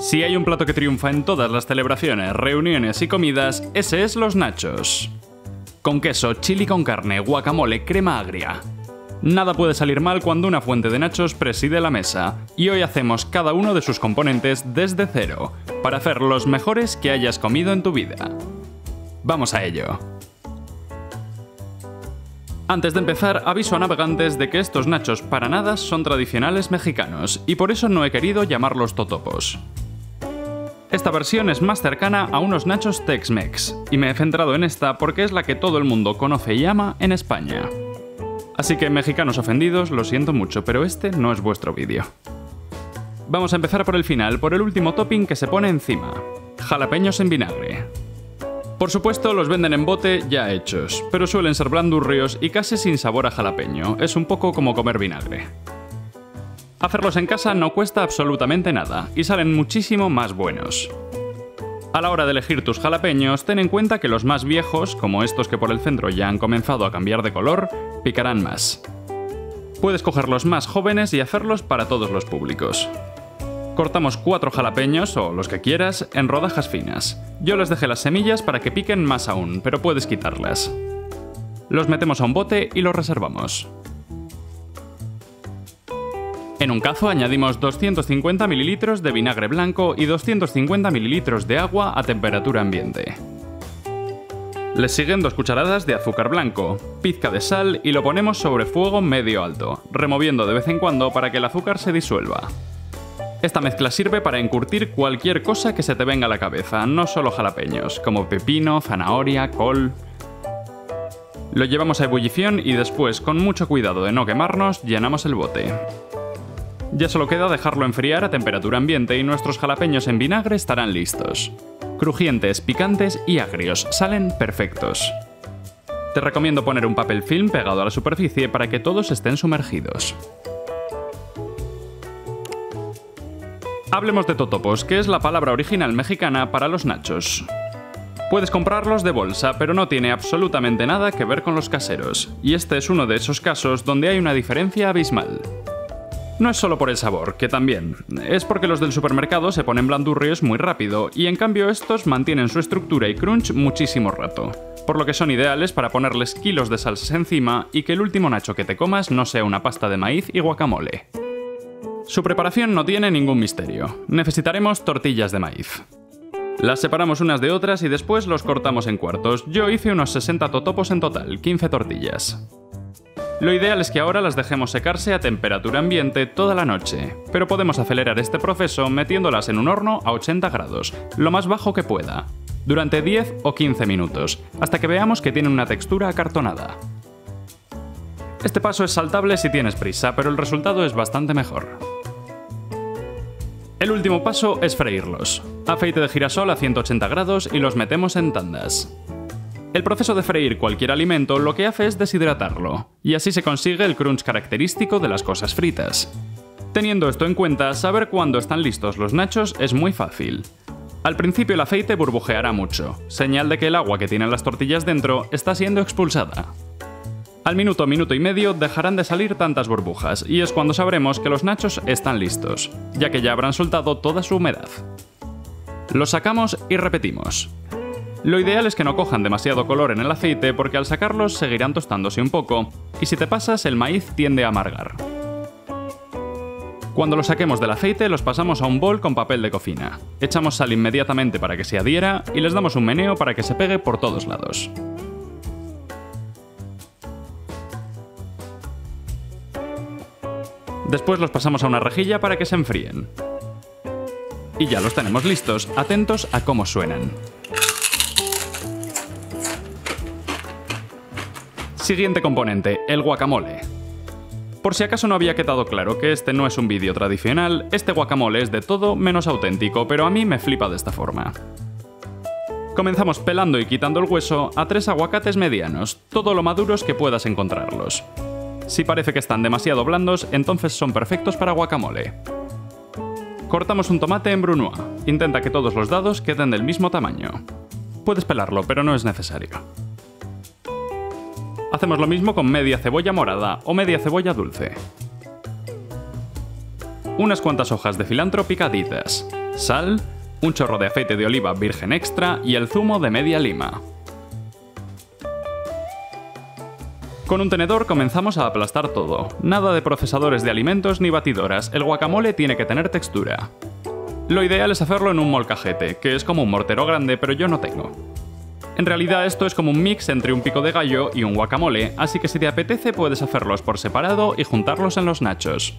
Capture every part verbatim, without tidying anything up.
Si hay un plato que triunfa en todas las celebraciones, reuniones y comidas, ese es los nachos. Con queso, chili con carne, guacamole, crema agria. Nada puede salir mal cuando una fuente de nachos preside la mesa, y hoy hacemos cada uno de sus componentes desde cero, para hacer los mejores que hayas comido en tu vida. ¡Vamos a ello! Antes de empezar, aviso a navegantes de que estos nachos para nada son tradicionales mexicanos, y por eso no he querido llamarlos totopos. Esta versión es más cercana a unos nachos Tex-Mex, y me he centrado en esta porque es la que todo el mundo conoce y ama en España. Así que, mexicanos ofendidos, lo siento mucho, pero este no es vuestro vídeo. Vamos a empezar por el final, por el último topping que se pone encima. Jalapeños en vinagre. Por supuesto, los venden en bote ya hechos, pero suelen ser blandurrios y casi sin sabor a jalapeño. Es un poco como comer vinagre. Hacerlos en casa no cuesta absolutamente nada y salen muchísimo más buenos. A la hora de elegir tus jalapeños, ten en cuenta que los más viejos, como estos que por el centro ya han comenzado a cambiar de color, picarán más. Puedes coger los más jóvenes y hacerlos para todos los públicos. Cortamos cuatro jalapeños, o los que quieras, en rodajas finas. Yo les dejé las semillas para que piquen más aún, pero puedes quitarlas. Los metemos a un bote y los reservamos. En un cazo añadimos doscientos cincuenta mililitros de vinagre blanco y doscientos cincuenta mililitros de agua a temperatura ambiente. Les siguen dos cucharadas de azúcar blanco, pizca de sal y lo ponemos sobre fuego medio alto, removiendo de vez en cuando para que el azúcar se disuelva. Esta mezcla sirve para encurtir cualquier cosa que se te venga a la cabeza, no solo jalapeños, como pepino, zanahoria, col... Lo llevamos a ebullición y después, con mucho cuidado de no quemarnos, llenamos el bote. Ya solo queda dejarlo enfriar a temperatura ambiente y nuestros jalapeños en vinagre estarán listos. Crujientes, picantes y agrios, salen perfectos. Te recomiendo poner un papel film pegado a la superficie para que todos estén sumergidos. Hablemos de totopos, que es la palabra original mexicana para los nachos. Puedes comprarlos de bolsa, pero no tiene absolutamente nada que ver con los caseros, y este es uno de esos casos donde hay una diferencia abismal. No es solo por el sabor, que también, es porque los del supermercado se ponen blandurrios muy rápido, y en cambio estos mantienen su estructura y crunch muchísimo rato, por lo que son ideales para ponerles kilos de salsas encima y que el último nacho que te comas no sea una pasta de maíz y guacamole. Su preparación no tiene ningún misterio. Necesitaremos tortillas de maíz. Las separamos unas de otras y después los cortamos en cuartos. Yo hice unos sesenta totopos en total, quince tortillas. Lo ideal es que ahora las dejemos secarse a temperatura ambiente toda la noche, pero podemos acelerar este proceso metiéndolas en un horno a ochenta grados, lo más bajo que pueda, durante diez o quince minutos, hasta que veamos que tienen una textura acartonada. Este paso es saltable si tienes prisa, pero el resultado es bastante mejor. El último paso es freírlos. Aceite de girasol a ciento ochenta grados y los metemos en tandas. El proceso de freír cualquier alimento lo que hace es deshidratarlo, y así se consigue el crunch característico de las cosas fritas. Teniendo esto en cuenta, saber cuándo están listos los nachos es muy fácil. Al principio el aceite burbujeará mucho, señal de que el agua que tienen las tortillas dentro está siendo expulsada. Al minuto, minuto y medio dejarán de salir tantas burbujas, y es cuando sabremos que los nachos están listos, ya que ya habrán soltado toda su humedad. Los sacamos y repetimos. Lo ideal es que no cojan demasiado color en el aceite porque al sacarlos seguirán tostándose un poco, y si te pasas el maíz tiende a amargar. Cuando los saquemos del aceite los pasamos a un bol con papel de cocina, echamos sal inmediatamente para que se adhiera y les damos un meneo para que se pegue por todos lados. Después los pasamos a una rejilla para que se enfríen. Y ya los tenemos listos, atentos a cómo suenan. Siguiente componente, el guacamole. Por si acaso no había quedado claro que este no es un vídeo tradicional, este guacamole es de todo menos auténtico, pero a mí me flipa de esta forma. Comenzamos pelando y quitando el hueso a tres aguacates medianos, todo lo maduros que puedas encontrarlos. Si parece que están demasiado blandos, entonces son perfectos para guacamole. Cortamos un tomate en brunoise. Intenta que todos los dados queden del mismo tamaño. Puedes pelarlo, pero no es necesario. Hacemos lo mismo con media cebolla morada o media cebolla dulce. unas cuantas hojas de cilantro picaditas, sal, un chorro de aceite de oliva virgen extra y el zumo de media lima. Con un tenedor comenzamos a aplastar todo. Nada de procesadores de alimentos ni batidoras, el guacamole tiene que tener textura. Lo ideal es hacerlo en un molcajete, que es como un mortero grande, pero yo no tengo. En realidad esto es como un mix entre un pico de gallo y un guacamole, así que si te apetece puedes hacerlos por separado y juntarlos en los nachos.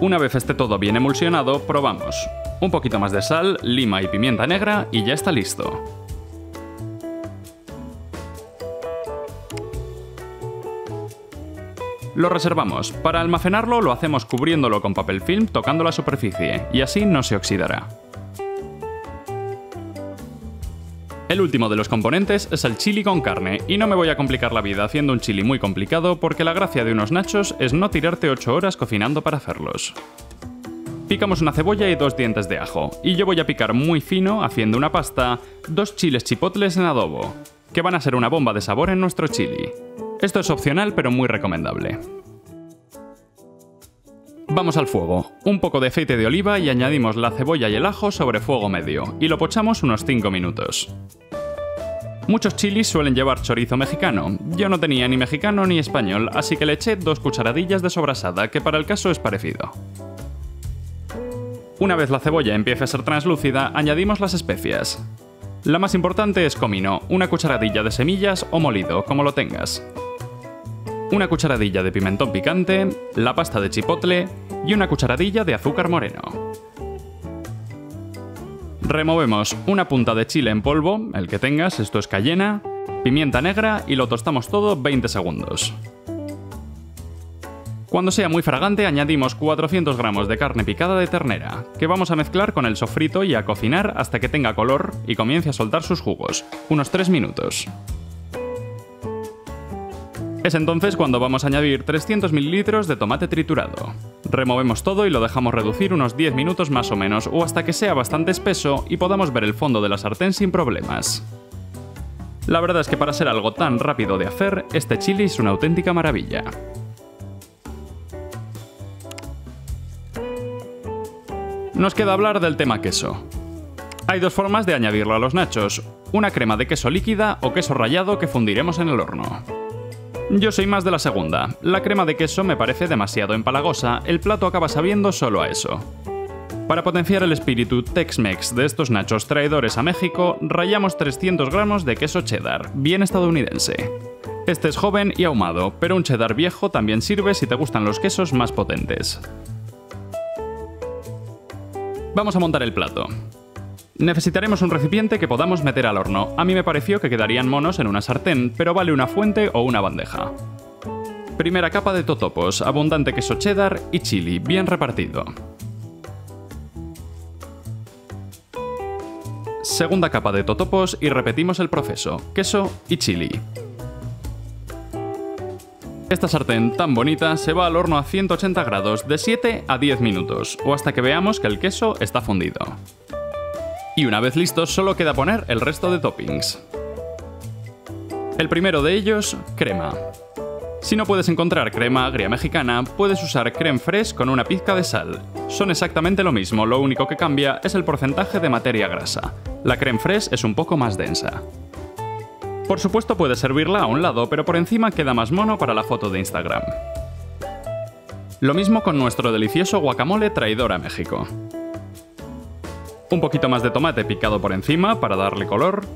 Una vez esté todo bien emulsionado, probamos. Un poquito más de sal, lima y pimienta negra y ya está listo. Lo reservamos. Para almacenarlo lo hacemos cubriéndolo con papel film tocando la superficie, y así no se oxidará. El último de los componentes es el chili con carne, y no me voy a complicar la vida haciendo un chili muy complicado porque la gracia de unos nachos es no tirarte ocho horas cocinando para hacerlos. Picamos una cebolla y dos dientes de ajo, y yo voy a picar muy fino haciendo una pasta, dos chiles chipotles en adobo, que van a ser una bomba de sabor en nuestro chili. Esto es opcional, pero muy recomendable. Vamos al fuego. Un poco de aceite de oliva y añadimos la cebolla y el ajo sobre fuego medio, y lo pochamos unos cinco minutos. Muchos chilis suelen llevar chorizo mexicano. Yo no tenía ni mexicano ni español, así que le eché dos cucharadillas de sobrasada, que para el caso es parecido. Una vez la cebolla empiece a ser translúcida, añadimos las especias. La más importante es comino, una cucharadilla de semillas o molido, como lo tengas. Una cucharadilla de pimentón picante, la pasta de chipotle y una cucharadilla de azúcar moreno. Removemos una punta de chile en polvo, el que tengas, esto es cayena, pimienta negra y lo tostamos todo veinte segundos. Cuando sea muy fragante añadimos cuatrocientos gramos de carne picada de ternera, que vamos a mezclar con el sofrito y a cocinar hasta que tenga color y comience a soltar sus jugos, unos tres minutos. Es entonces cuando vamos a añadir trescientos mililitros de tomate triturado. Removemos todo y lo dejamos reducir unos diez minutos más o menos, o hasta que sea bastante espeso y podamos ver el fondo de la sartén sin problemas. La verdad es que para ser algo tan rápido de hacer, este chili es una auténtica maravilla. Nos queda hablar del tema queso. Hay dos formas de añadirlo a los nachos, una crema de queso líquida o queso rallado que fundiremos en el horno. Yo soy más de la segunda. La crema de queso me parece demasiado empalagosa, el plato acaba sabiendo solo a eso. Para potenciar el espíritu Tex-Mex de estos nachos traidores a México, rallamos trescientos gramos de queso cheddar, bien estadounidense. Este es joven y ahumado, pero un cheddar viejo también sirve si te gustan los quesos más potentes. Vamos a montar el plato. Necesitaremos un recipiente que podamos meter al horno. A mí me pareció que quedarían monos en una sartén, pero vale una fuente o una bandeja. Primera capa de totopos, abundante queso cheddar y chili, bien repartido. Segunda capa de totopos y repetimos el proceso, queso y chili. Esta sartén tan bonita se va al horno a ciento ochenta grados de siete a diez minutos, o hasta que veamos que el queso está fundido. Y una vez listo, solo queda poner el resto de toppings. El primero de ellos, crema. Si no puedes encontrar crema agria mexicana, puedes usar crème fraîche con una pizca de sal. Son exactamente lo mismo, lo único que cambia es el porcentaje de materia grasa. La crème fraîche es un poco más densa. Por supuesto puedes servirla a un lado, pero por encima queda más mono para la foto de Instagram. Lo mismo con nuestro delicioso guacamole traidor a México. Un poquito más de tomate picado por encima para darle color,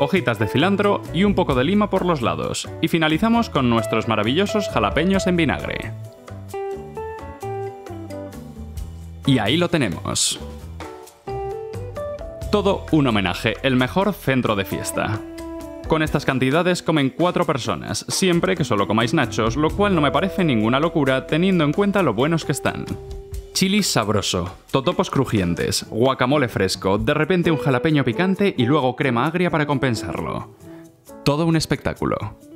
hojitas de cilantro y un poco de lima por los lados. Y finalizamos con nuestros maravillosos jalapeños en vinagre. Y ahí lo tenemos. Todo un homenaje, el mejor centro de fiesta. Con estas cantidades comen cuatro personas, siempre que solo comáis nachos, lo cual no me parece ninguna locura teniendo en cuenta lo buenos que están. Chili sabroso, totopos crujientes, guacamole fresco, de repente un jalapeño picante y luego crema agria para compensarlo. Todo un espectáculo.